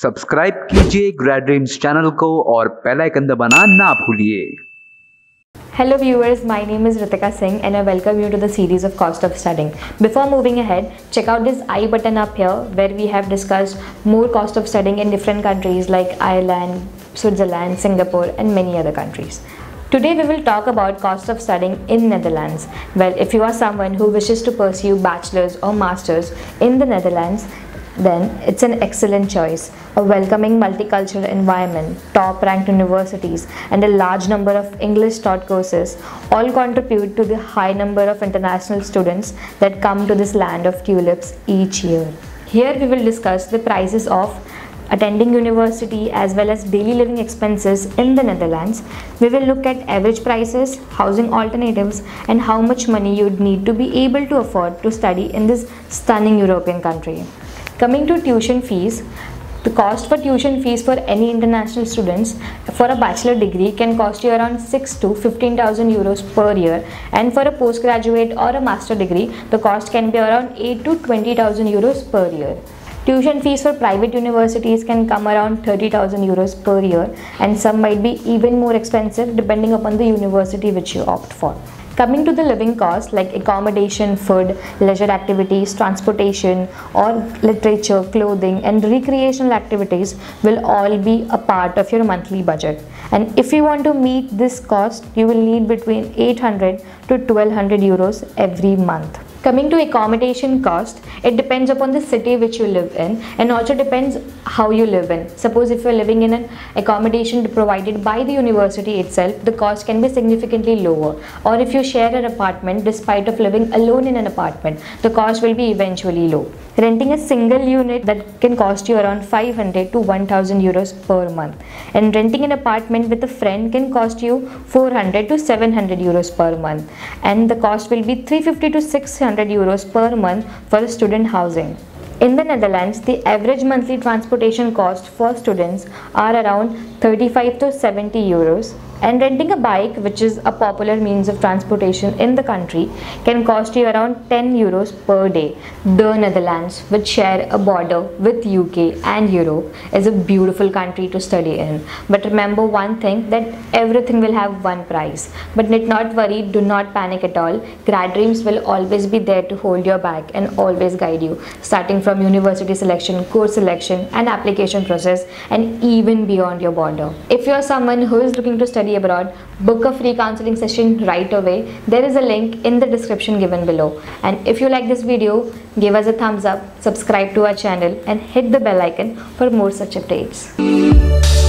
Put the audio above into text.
Subscribe कीजिए ग्रैड dreams channel को और बेल आइकन दबाना ना भूलिए। Hello viewers, my name is Ritika Singh and I welcome you to the series of Cost of Studying. Before moving ahead, check out this I button up here where we have discussed more cost of studying in different countries like Ireland, Switzerland, Singapore and many other countries. Today we will talk about cost of studying in Netherlands. Well, if you are someone who wishes to pursue Bachelor's or Master's in the Netherlands, then it's an excellent choice. A welcoming multicultural environment, top-ranked universities and a large number of English-taught courses all contribute to the high number of international students that come to this land of tulips each year. Here we will discuss the prices of attending university as well as daily living expenses in the Netherlands. We will look at average prices, housing alternatives and how much money you'd need to be able to afford to study in this stunning European country. Coming to tuition fees, the cost for tuition fees for any international students for a bachelor degree can cost you around 6 to 15,000 euros per year, and for a postgraduate or a master degree the cost can be around 8 to 20,000 euros per year. Tuition fees for private universities can come around 30,000 euros per year, and some might be even more expensive depending upon the university which you opt for. Coming to the living costs like accommodation, food, leisure activities, transportation or literature, clothing and recreational activities will all be a part of your monthly budget. And if you want to meet this cost, you will need between 800 to 1200 euros every month. Coming to accommodation cost, it depends upon the city which you live in and also depends how you live in. Suppose if you are living in an accommodation provided by the university itself, the cost can be significantly lower. Or if you share an apartment, despite of living alone in an apartment, the cost will be eventually low. Renting a single unit that can cost you around 500 to 1000 euros per month. And renting an apartment with a friend can cost you 400 to 700 euros per month. And the cost will be 350 to 600 euros per month for student housing. In the Netherlands, the average monthly transportation cost for students are around 35 to 70 euros, and renting a bike, which is a popular means of transportation in the country, can cost you around 10 euros per day. The Netherlands, which share a border with UK and Europe, is a beautiful country to study in. But remember one thing, that everything will have one price. But do not worry, do not panic at all. Grad Dreams will always be there to hold your back and always guide you, starting from university selection, course selection and application process, and even beyond your border. If you are someone who is looking to study abroad, book a free counseling session right away. There is a link in the description given below. And if you like this video, give us a thumbs up, subscribe to our channel and hit the bell icon for more such updates.